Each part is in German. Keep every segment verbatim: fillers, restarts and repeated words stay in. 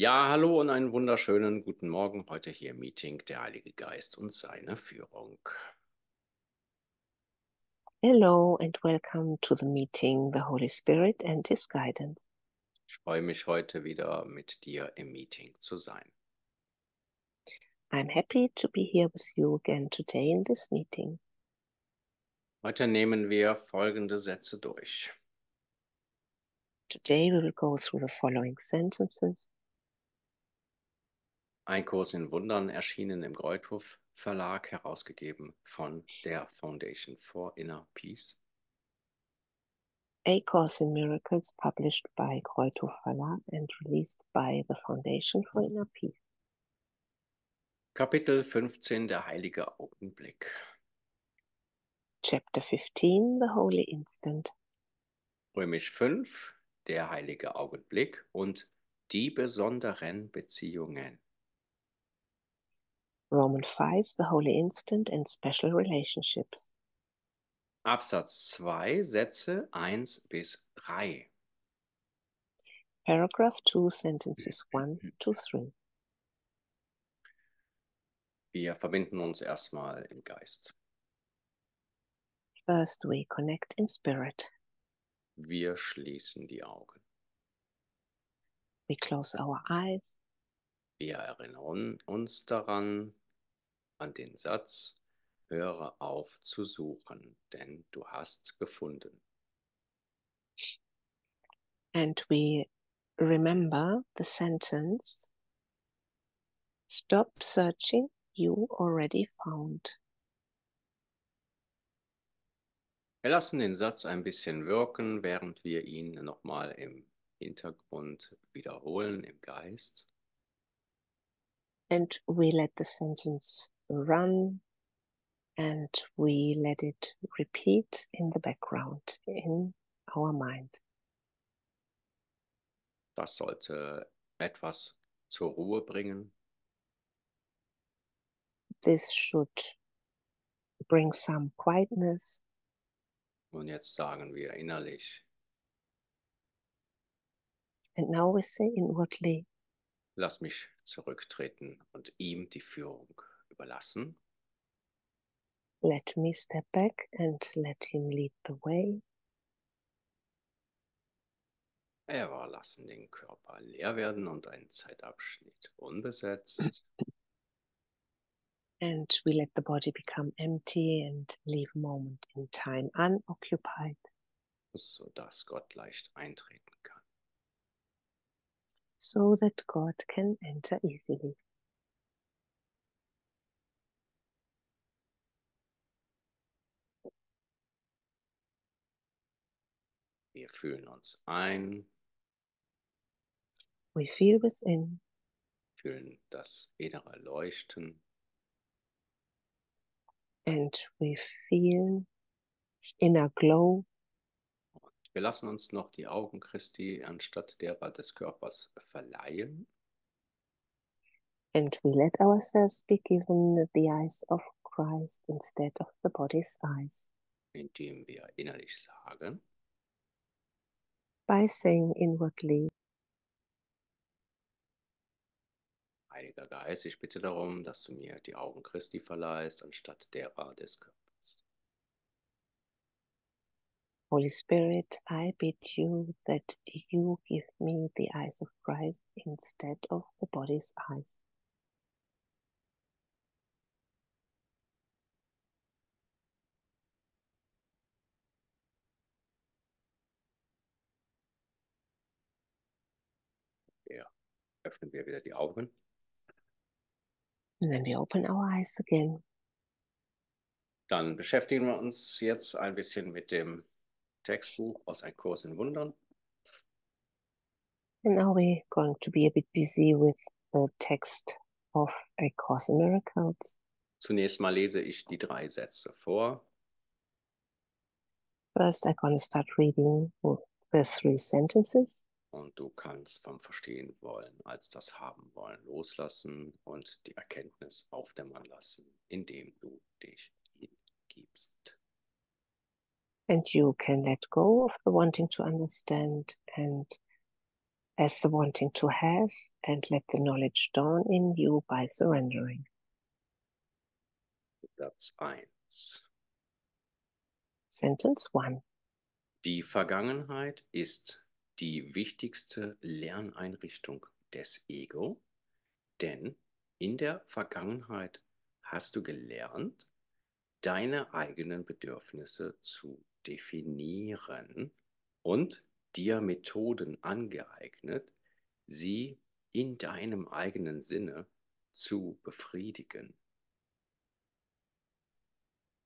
Ja, hallo und einen wunderschönen guten Morgen. Heute hier im Meeting der Heilige Geist und seine Führung. Hello and welcome to the meeting, the Holy Spirit and His Guidance. Ich freue mich heute wieder mit dir im Meeting zu sein. I'm happy to be here with you again today in this meeting. Heute nehmen wir folgende Sätze durch. Today we will go through the following sentences. Ein Kurs in Wundern, erschienen im Greuthuff Verlag, herausgegeben von der Foundation for Inner Peace. A Course in Miracles, published by Greuthuff Verlag and released by the Foundation for Inner Peace. Kapitel fünfzehn, der heilige Augenblick. Chapter fifteen, the Holy Instant. Römisch fünf, der heilige Augenblick und die besonderen Beziehungen. Roman five, the Holy Instant and Special Relationships. Absatz zwei, Sätze eins bis drei. Paragraph two, Sentences one to three. Wir verbinden uns erstmal im Geist. First we connect in spirit. Wir schließen die Augen. We close our eyes. Wir erinnern uns daran, an den Satz, höre auf zu suchen, denn du hast gefunden. And we remember the sentence, stop searching, you already found. Wir lassen den Satz ein bisschen wirken, während wir ihn nochmal im Hintergrund wiederholen, im Geist. And we let the sentence run and we let it repeat in the background, in our mind. Das sollte etwas zur Ruhe bringen. This should bring some quietness. Und jetzt sagen wir innerlich. And now we say inwardly. Lass mich zurücktreten und ihm die Führung überlassen. Let me step back and let him lead the way. Wir lassen den Körper leer werden und einen Zeitabschnitt unbesetzt. And we let the body become empty and leave a moment in time unoccupied. Sodass Gott leicht eintreten kann. So that God can enter easily. Wir fühlen uns ein. We feel within. Fühlen das innere Leuchten. And we feel inner glow. Wir lassen uns noch die Augen Christi anstatt derer des Körpers verleihen. And we let ourselves be given the eyes of Christ instead of the body's eyes. Indem wir innerlich sagen. By saying inwardly. Heiliger Geist, ich bitte darum, dass du mir die Augen Christi verleihst anstatt derer des Körpers. Holy Spirit, I bid you that you give me the eyes of Christ instead of the body's eyes. Ja, öffnen wir wieder die Augen. And then we open our eyes again. Dann beschäftigen wir uns jetzt ein bisschen mit dem Textbuch aus Ein Kurs in Wundern. And now we're going to be a bit busy with the text of A Course in Miracles. Zunächst mal lese ich die drei Sätze vor. First I'm going to start reading the three sentences. Und du kannst vom Verstehen wollen als das Haben wollen loslassen und die Erkenntnis aufdämmern lassen, indem du dich hingibst. And you can let go of the wanting to understand and as the wanting to have, and let the knowledge dawn in you by surrendering. Satz eins. Sentence one. Die Vergangenheit ist die wichtigste Lerneinrichtung des Ego, denn in der Vergangenheit hast du gelernt, deine eigenen Bedürfnisse zu definieren und dir Methoden angeeignet, sie in deinem eigenen Sinne zu befriedigen.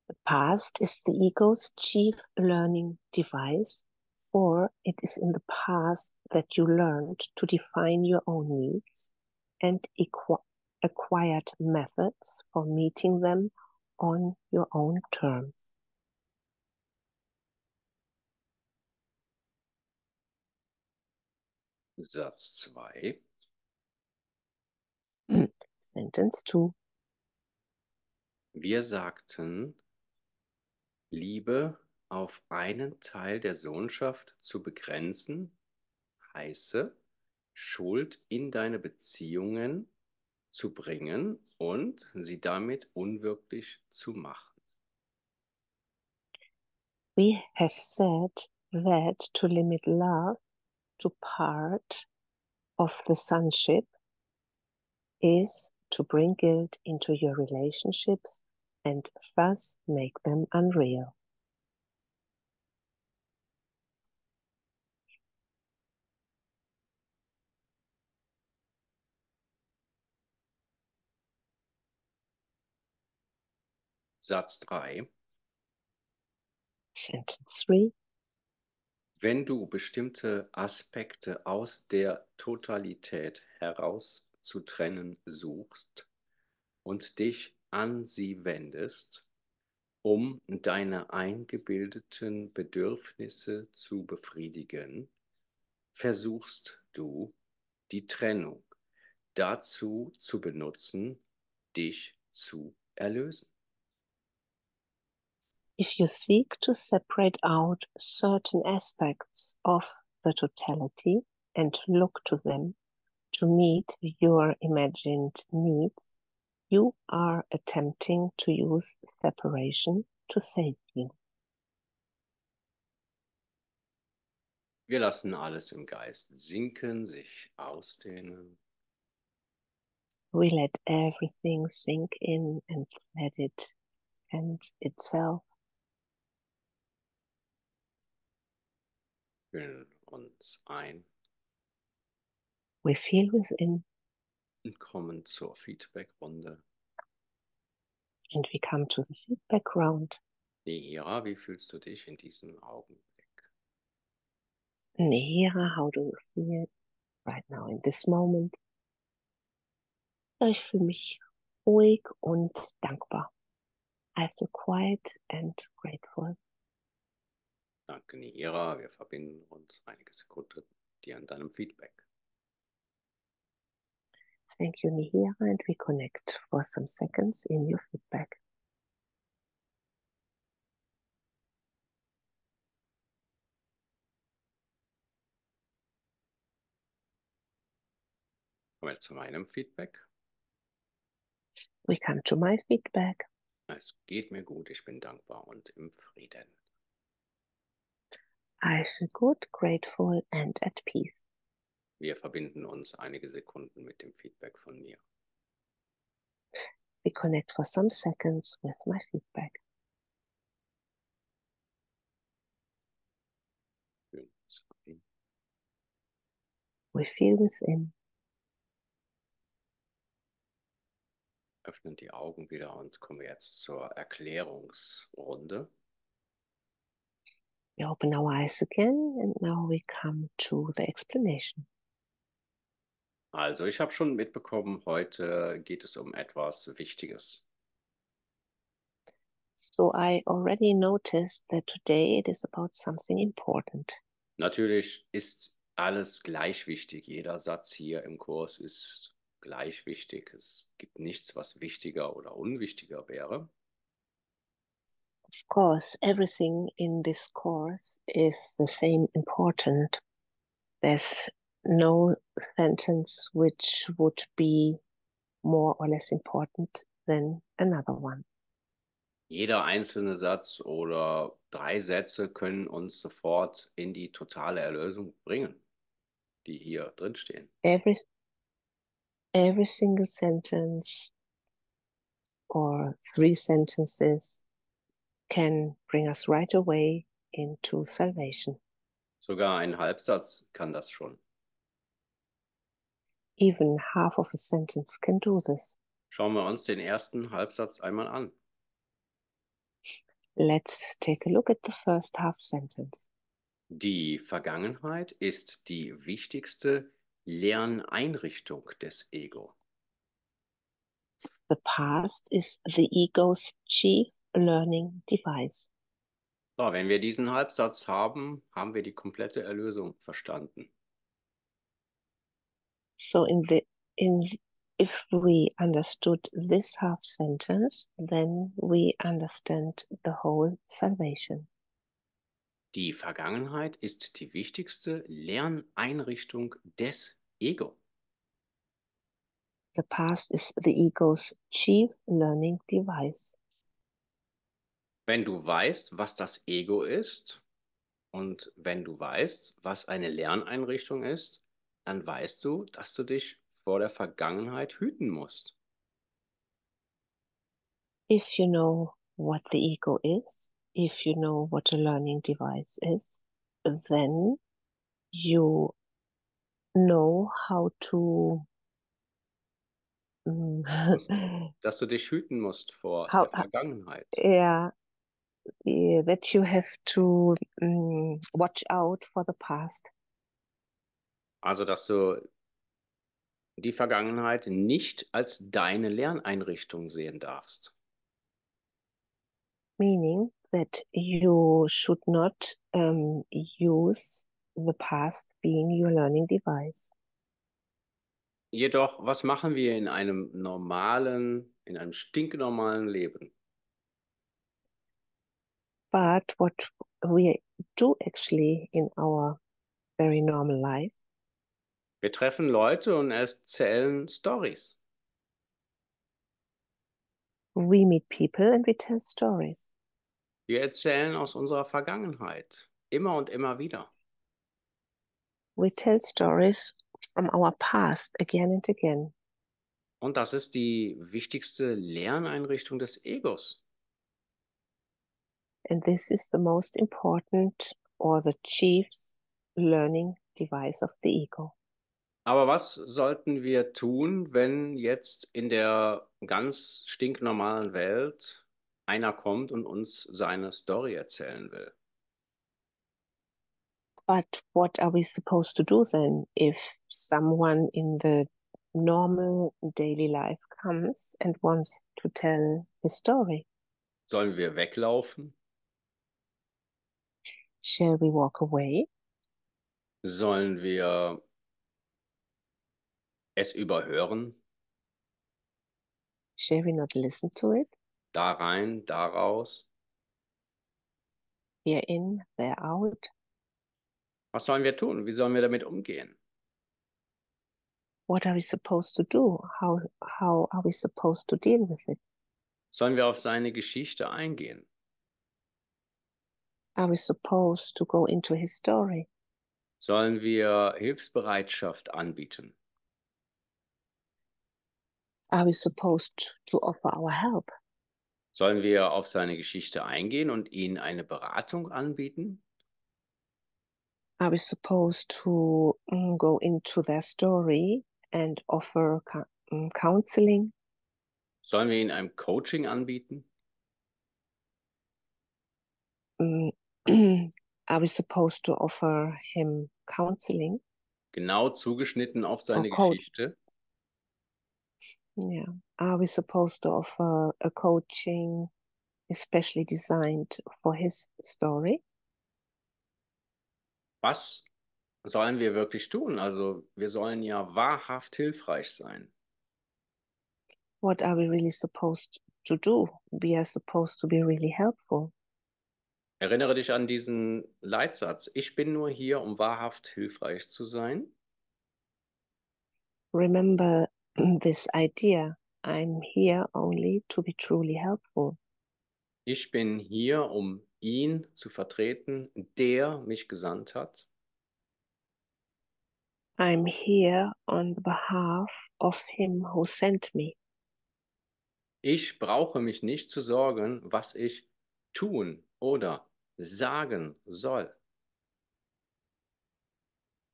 The past is the ego's chief learning device, for it is in the past that you learned to define your own needs and acquired methods for meeting them on your own terms. Satz zwei. Sentence two. Wir sagten, Liebe auf einen Teil der Sohnschaft zu begrenzen, heiße, Schuld in deine Beziehungen zu bringen und sie damit unwirklich zu machen. We have said that to limit love to part of the sonship is to bring guilt into your relationships and thus make them unreal. Satz drei. Sentence three. Wenn du bestimmte Aspekte aus der Totalität herauszutrennen suchst und dich an sie wendest, um deine eingebildeten Bedürfnisse zu befriedigen, versuchst du, die Trennung dazu zu benutzen, dich zu erlösen. If you seek to separate out certain aspects of the totality and look to them to meet your imagined needs, you are attempting to use separation to save you. Wir lassen alles im Geist sinken, sich ausdehnen. We let everything sink in and let it and itself. Wir fühlen uns ein. We feel within. Und kommen zur Feedback-Runde. And we come to the feedback round. Nihira, wie fühlst du dich in diesem Augenblick? Nihira, how do you feel right now in this moment? Ich fühle mich ruhig und dankbar. I feel quiet and grateful. Danke, Nihira. Wir verbinden uns einige Sekunden dir an deinem Feedback. Thank you, Nihira, and we connect for some seconds in your feedback. Kommen wir zu meinem Feedback. We come to my feedback. Es geht mir gut, ich bin dankbar und im Frieden. I feel good, grateful and at peace. Wir verbinden uns einige Sekunden mit dem Feedback von mir. We connect for some seconds with my feedback. We feel within. Öffnen die Augen wieder und kommen jetzt zur Erklärungsrunde. We open our eyes again and now we come to the explanation. Also, ich habe schon mitbekommen, heute geht es um etwas Wichtiges. So I already noticed that today it is about something important. Natürlich ist alles gleich wichtig. Jeder Satz hier im Kurs ist gleich wichtig. Es gibt nichts, was wichtiger oder unwichtiger wäre. Of course, everything in this course is the same important. There's no sentence which would be more or less important than another one. Jeder einzelne Satz oder drei Sätze können uns sofort in die totale Erlösung bringen, die hier drin stehen. Every, every single sentence or three sentences can bring us right away into salvation. Sogar ein Halbsatz kann das schon. Even half of a sentence can do this. Schauen wir uns den ersten Halbsatz einmal an. Let's take a look at the first half sentence. Die Vergangenheit ist die wichtigste Lerneinrichtung des Ego. The past is the ego's chief learning device. So, wenn wir diesen Halbsatz haben, haben wir die komplette Erlösung verstanden. So in the in if we understood this half sentence, then we understand the whole salvation. Die Vergangenheit ist die wichtigste Lerneinrichtung des Ego. The past is the ego's chief learning device. Wenn du weißt, was das Ego ist und wenn du weißt, was eine Lerneinrichtung ist, dann weißt du, dass du dich vor der Vergangenheit hüten musst. If you know what the ego is, if you know what a learning device is, then you know how to... dass du dich hüten musst vor how, der Vergangenheit. Yeah. Yeah, that you have to um, watch out for the past. Also, dass du die Vergangenheit nicht als deine Lerneinrichtung sehen darfst. Meaning that you should not um, use the past being your learning device. Jedoch, was machen wir in einem normalen, in einem stinknormalen Leben? But what we do actually in our very normal life. Wir treffen Leute und erzählen Stories. We meet people and we tell stories. Wir erzählen aus unserer Vergangenheit, immer und immer wieder. We tell stories from our past again and again. Und das ist die wichtigste Lerneinrichtung des Egos. And this is the most important or the chief's learning device of the ego. Aber was sollten wir tun, wenn jetzt in der ganz stinknormalen Welt einer kommt und uns seine Story erzählen will? But what are we supposed to do then if someone in the normal daily life comes and wants to tell his story? Sollen wir weglaufen? Shall we walk away? Sollen wir es überhören? Shall we not listen to it? Da rein, da raus. Here in, there out. Was sollen wir tun? Wie sollen wir damit umgehen? What are we supposed to do? How, how are we supposed to deal with it? Sollen wir auf seine Geschichte eingehen? Are we supposed to go into his story? Sollen wir Hilfsbereitschaft anbieten? Are we supposed to offer our help? Sollen wir auf seine Geschichte eingehen und ihnen eine Beratung anbieten? Are we supposed to go into their story and offer counseling? Sollen wir ihnen ein Coaching anbieten? Are we supposed to offer him counseling? Genau zugeschnitten auf seine Geschichte. Yeah. Are we supposed to offer a coaching especially designed for his story? Was sollen wir wirklich tun? Also wir sollen ja wahrhaft hilfreich sein. What are we really supposed to do? We are supposed to be really helpful. Erinnere dich an diesen Leitsatz. Ich bin nur hier, um wahrhaft hilfreich zu sein. Remember this idea. I'm here only to be truly helpful. Ich bin hier, um ihn zu vertreten, der mich gesandt hat. I'm here on the behalf of him who sent me. Ich brauche mich nicht zu sorgen, was ich tun oder sagen soll.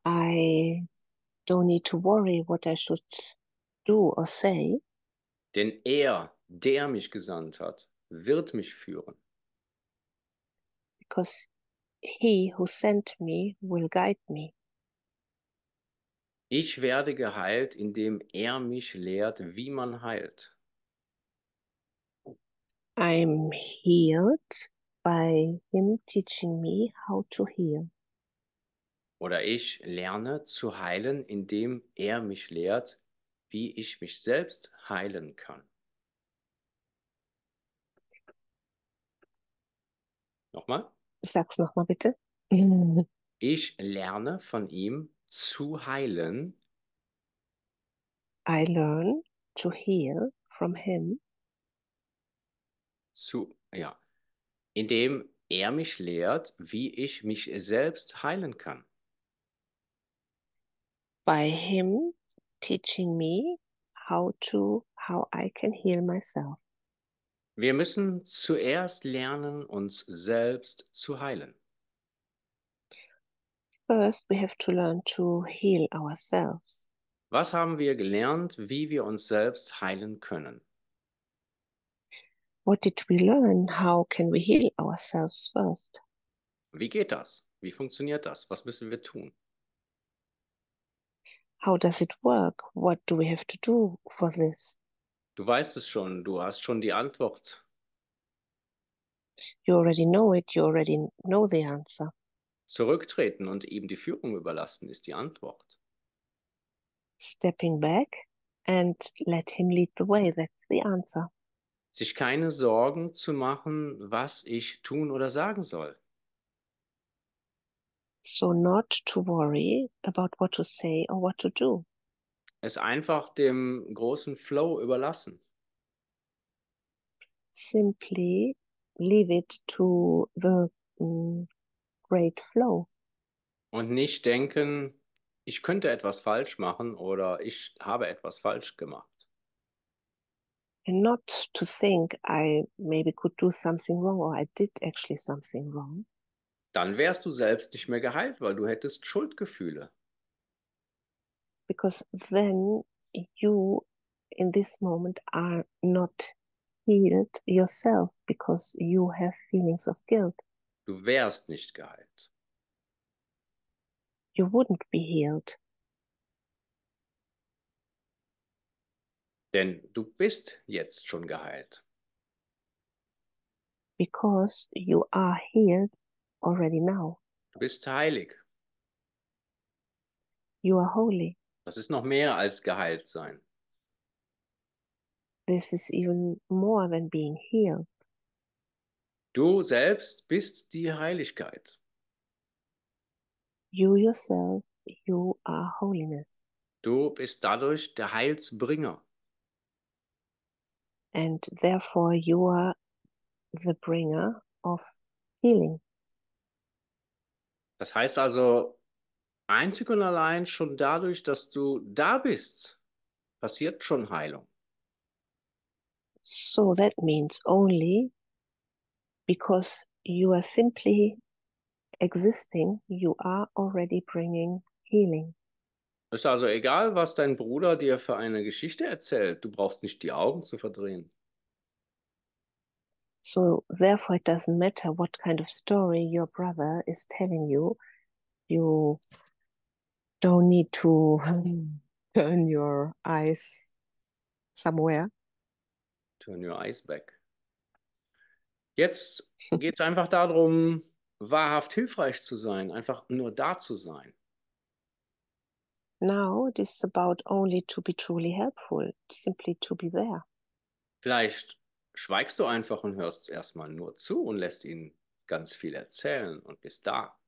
I don't need to worry what I should do or say. Denn er, der mich gesandt hat, wird mich führen. Because he who sent me will guide me. Ich werde geheilt, indem er mich lehrt, wie man heilt. I'm healed by him teaching me how to heal. Oder ich lerne zu heilen, indem er mich lehrt, wie ich mich selbst heilen kann. Nochmal? Sag's nochmal bitte. Ich lerne von ihm zu heilen. I learn to heal from him. Zu, ja. Indem er mich lehrt, wie ich mich selbst heilen kann. By him teaching me how to, how I can heal myself. Wir müssen zuerst lernen, uns selbst zu heilen. First, we have to learn to heal ourselves. Was haben wir gelernt, wie wir uns selbst heilen können? What did we learn? How can we heal ourselves first? Wie geht das? Wie funktioniert das? Was müssen wir tun? How does it work? What do we have to do for this? Du weißt es schon, du hast schon die Antwort. You already know it, you already know the answer. Zurücktreten und ihm die Führung überlassen ist die Antwort. Stepping back and let him lead the way, that's the answer. Sich keine Sorgen zu machen, was ich tun oder sagen soll. So not to worry about what to say or what to do. Es einfach dem großen Flow überlassen. Simply leave it to the great flow. Und nicht denken, ich könnte etwas falsch machen oder ich habe etwas falsch gemacht. And not to think I maybe could do something wrong or I did actually something wrong. Dann wärst du selbst nicht mehr geheilt, weil du hättest Schuldgefühle. Because then you in this moment are not healed yourself because you have feelings of guilt. Du wärst nicht geheilt. You wouldn't be healed. Denn du bist jetzt schon geheilt. Because you are healed already now. Du bist heilig. You are holy. Das ist noch mehr als geheilt sein. This is even more than being healed. Du selbst bist die Heiligkeit. You yourself, you are holiness. Du bist dadurch der Heilsbringer. And therefore you are the bringer of healing. Das heißt also, einzig und allein schon dadurch, dass du da bist, passiert schon Heilung. So that means only because you are simply existing, you are already bringing healing. Ist also egal, was dein Bruder dir für eine Geschichte erzählt, du brauchst nicht die Augen zu verdrehen. So therefore it doesn't matter what kind of story your brother is telling you. You don't need to turn your eyes somewhere. Turn your eyes back. Jetzt geht es einfach darum, wahrhaft hilfreich zu sein, einfach nur da zu sein. Now it is about only to be truly helpful, simply to be there. Vielleicht schweigst du einfach und hörst erstmal nur zu und lässt ihn ganz viel erzählen und bist da.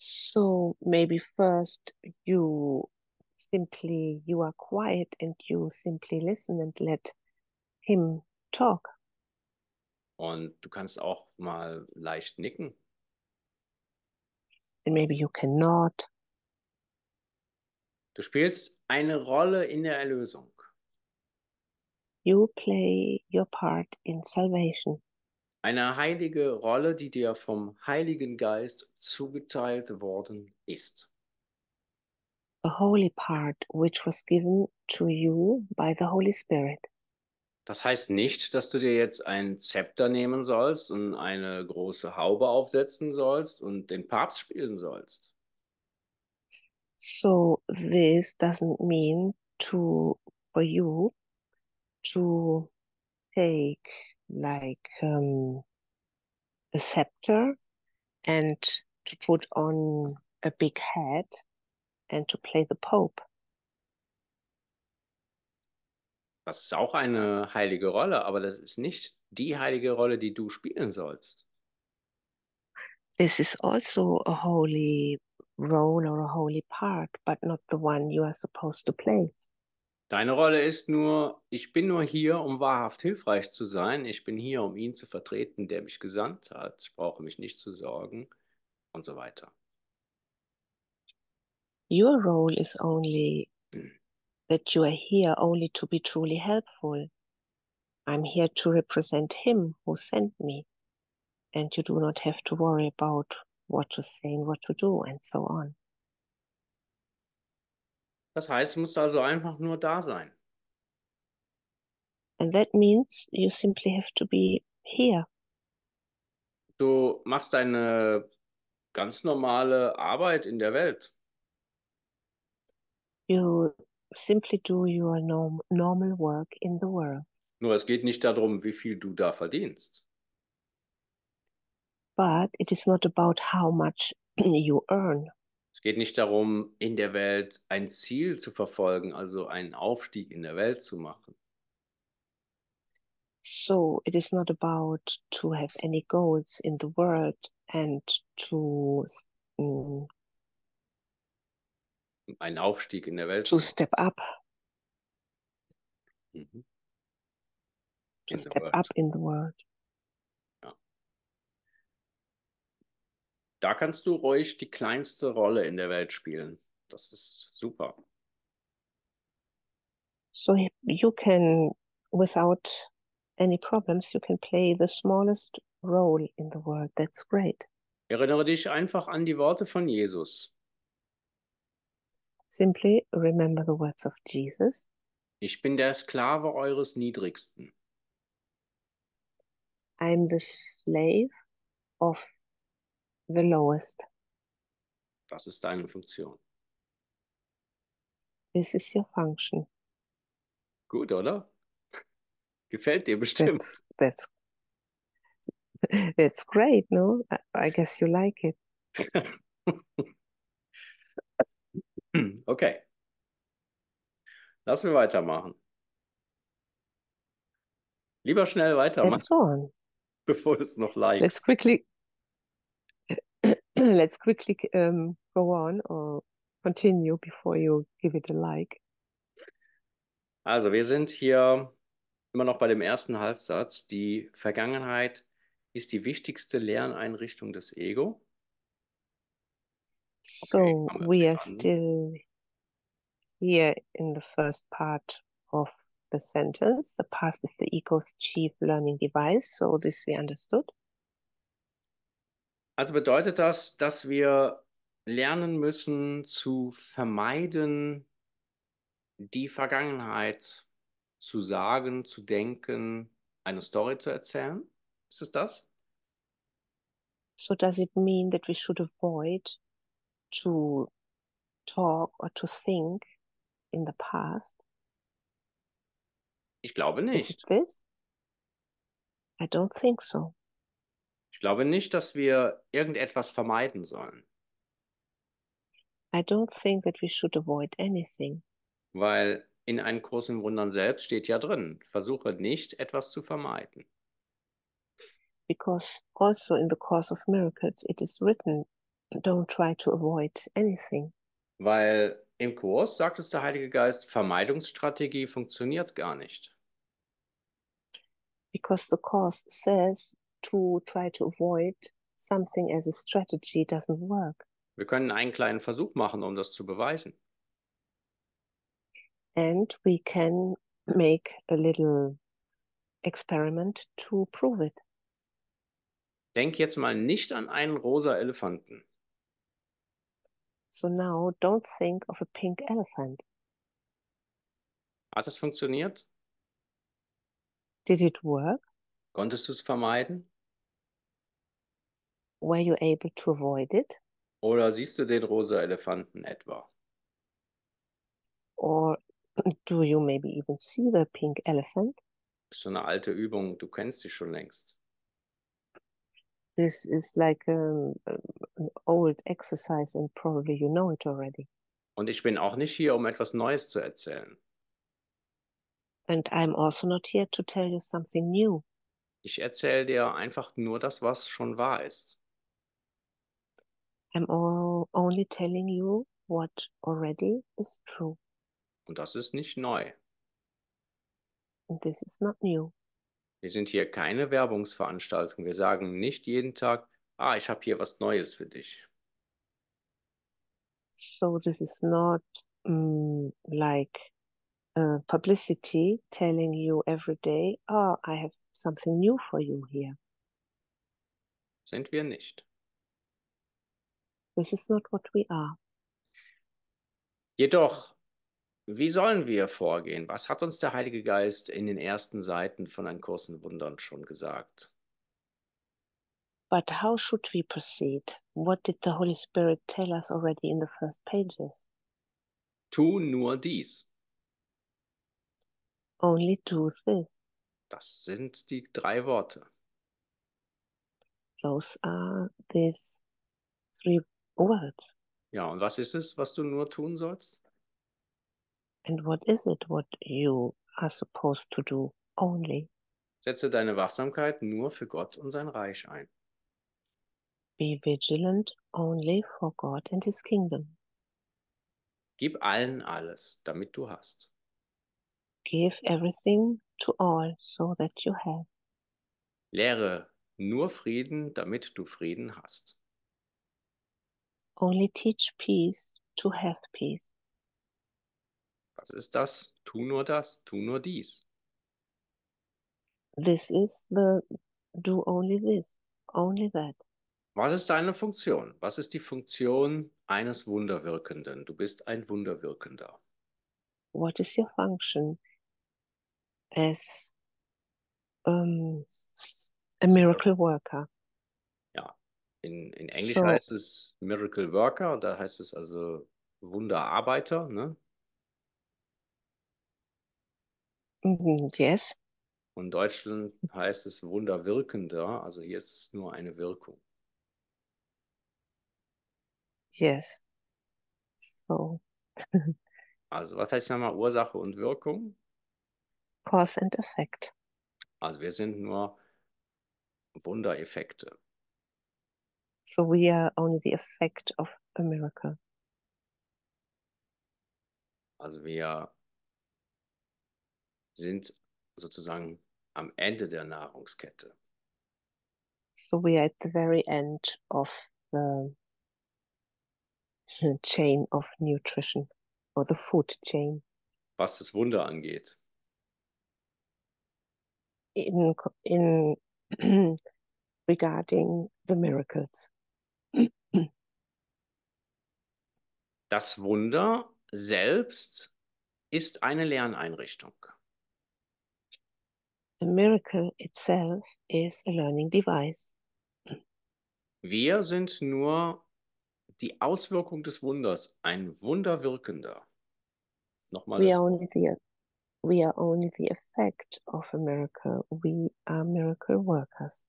So maybe first you Simply you are quiet and you simply listen and let him talk. Und du kannst auch mal leicht nicken. And maybe you cannot. Du spielst eine Rolle in der Erlösung. You play your part in salvation. Eine heilige Rolle, die dir vom Heiligen Geist zugeteilt worden ist. A holy part which was given to you by the Holy Spirit. Das heißt nicht, dass du dir jetzt ein Zepter nehmen sollst und eine große Haube aufsetzen sollst und den Papst spielen sollst. So this doesn't mean to for you to take like um, a scepter and to put on a big hat and to play the Pope. Das ist auch eine heilige Rolle, aber das ist nicht die heilige Rolle, die du spielen sollst. This is also a holy role or a holy part, but not the one you are supposed to play. Deine Rolle ist nur, ich bin nur hier, um wahrhaft hilfreich zu sein. Ich bin hier, um ihn zu vertreten, der mich gesandt hat. Ich brauche mich nicht zu sorgen und so weiter. Your role is only that you are here only to be truly helpful. I'm here to represent him who sent me. And you do not have to worry about what to say and what to do and so on. Das heißt, du musst also einfach nur da sein. And that means you simply have to be here. Du machst eine ganz normale Arbeit in der Welt. You simply do your norm, normal work in the world. Nur es geht nicht darum, wie viel du da verdienst. But it is not about how much you earn. Es geht nicht darum, in der Welt ein Ziel zu verfolgen, also einen Aufstieg in der Welt zu machen. So it is not about to have any goals in the world and to um, einen Aufstieg in der Welt. To step up. Mhm. To step up in the world. Ja. Da kannst du ruhig die kleinste Rolle in der Welt spielen. Das ist super. So you can, without any problems, you can play the smallest role in the world. That's great. Erinnere dich einfach an die Worte von Jesus. Simply remember the words of Jesus. Ich bin der Sklave eures Niedrigsten. I'm the slave of the lowest. Das ist deine Funktion. This is your function. Gut, oder? Gefällt dir bestimmt. That's, that's, that's great, no? I guess you like it. Okay, lass mir weitermachen. Lieber schnell weitermachen, let's go on. Bevor es noch leicht. Let's quickly, let's quickly um, go on or continue before you give it a like. Also wir sind hier immer noch bei dem ersten Halbsatz. Die Vergangenheit ist die wichtigste Lerneinrichtung des Ego. So okay, we are still here in the first part of the sentence. The past is the ego's chief learning device, so this we understood. Also bedeutet das, dass wir lernen müssen zu vermeiden, die Vergangenheit zu sagen, zu denken, eine Story zu erzählen? Ist es das? So does it mean that we should avoid to talk or to think in the past? Ich glaube nicht. Is it this? I don't think so. Ich glaube nicht, dass wir irgendetwas vermeiden sollen. I don't think that we should avoid anything. Weil in einem Kurs in Wundern selbst steht ja drin, versuche nicht, etwas zu vermeiden. Because also in the Course of Miracles it is written, don't try to avoid anything. Weil Im Kurs sagt uns der Heilige Geist, Vermeidungsstrategie funktioniert gar nicht. Because the course says to try to avoid something as a strategy doesn't work. Wir können einen kleinen Versuch machen, um das zu beweisen. And we can make a little experiment to prove it. Denk jetzt mal nicht an einen rosa Elefanten. So now don't think of a pink elephant. Hat es funktioniert? Did it work? Konntest du es vermeiden? Were you able to avoid it? Oder siehst du den rosa Elefanten etwa? Or do you maybe even see the pink elephant? Das ist so eine alte Übung, du kennst sie schon längst. This is like a, an old exercise and probably you know it already. Und ich bin auch nicht hier, um etwas Neues zu erzählen. And I'm also not here to tell you something new. Ich erzähle dir einfach nur das, was schon wahr ist. I'm only telling you what already is true. Und das ist nicht neu. And this is not new. Wir sind hier keine Werbungsveranstaltung. Wir sagen nicht jeden Tag, ah, ich habe hier was Neues für dich. So this is not um, like uh, publicity telling you every day, oh, I have something new for you here. Sind wir nicht. This is not what we are. Jedoch, wie sollen wir vorgehen? Was hat uns der Heilige Geist in den ersten Seiten von Ein Kurs in Wundern schon gesagt? But how should we proceed? What did the Holy Spirit tell us already in the first pages? Tu nur dies. Only do this. Das sind die drei Worte. Those are these three words. Ja, und was ist es, was du nur tun sollst? And what is it what you are supposed to do only? Setze deine Wachsamkeit nur für Gott und sein Reich ein. Be vigilant only for God and his kingdom. Gib allen alles, damit du hast. Give everything to all so that you have. Lehre nur Frieden, damit du Frieden hast. Only teach peace to have peace. Was ist das? Tu nur das, tu nur dies. This is the do only this, only that. Was ist deine Funktion? Was ist die Funktion eines Wunderwirkenden? Du bist ein Wunderwirkender. What is your function as um, a miracle worker? Ja, in, in Englisch so, heißt es Miracle Worker, da heißt es also Wunderarbeiter, ne? Yes. Und in Deutschland heißt es Wunderwirkender, also hier ist es nur eine Wirkung. Yes. So. Also was heißt nochmal Ursache und Wirkung? Cause and Effect. Also wir sind nur Wundereffekte. So we are only the effect of a miracle. Also wir sind sozusagen am Ende der Nahrungskette. So we are at the very end of the chain of nutrition or the food chain. Was das Wunder angeht. In, in regarding the miracles. Das Wunder selbst ist eine Lerneinrichtung. The miracle itself is a learning device. Wir sind nur die Auswirkung des Wunders, ein Wunderwirkender. Nochmal we, das are only the, we are only the effect of a miracle. We are miracle workers.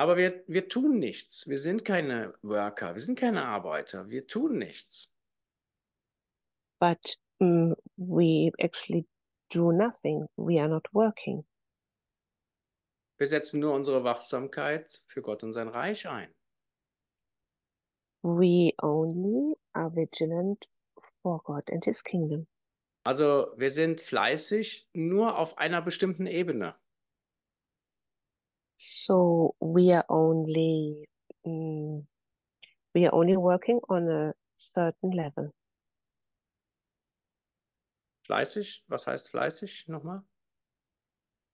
Aber wir, wir tun nichts. Wir sind keine Worker, wir sind keine Arbeiter. Wir tun nichts. But um, we actually do nothing, we are not working. Wir setzen nur unsere Wachsamkeit für Gott und sein Reich ein. We only are vigilant for God and His kingdom. Also wir sind fleißig nur auf einer bestimmten Ebene. So we are only mm, we are only working on a certain level. Fleißig? Was heißt fleißig nochmal?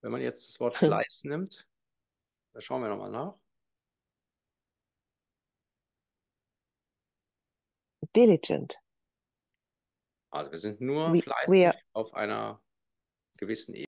Wenn man jetzt das Wort Fleiß nimmt, da schauen wir nochmal nach. Diligent. Also wir sind nur we, fleißig we auf einer gewissen Ebene.